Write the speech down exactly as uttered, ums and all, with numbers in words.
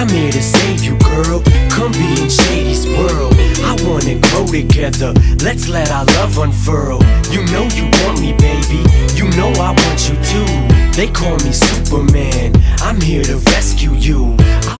I'm here to save you, girl. Come be in Shady's world. I wanna grow together, let's let our love unfurl. You know you want me, baby, you know I want you too. They call me Superman, I'm here to rescue you. I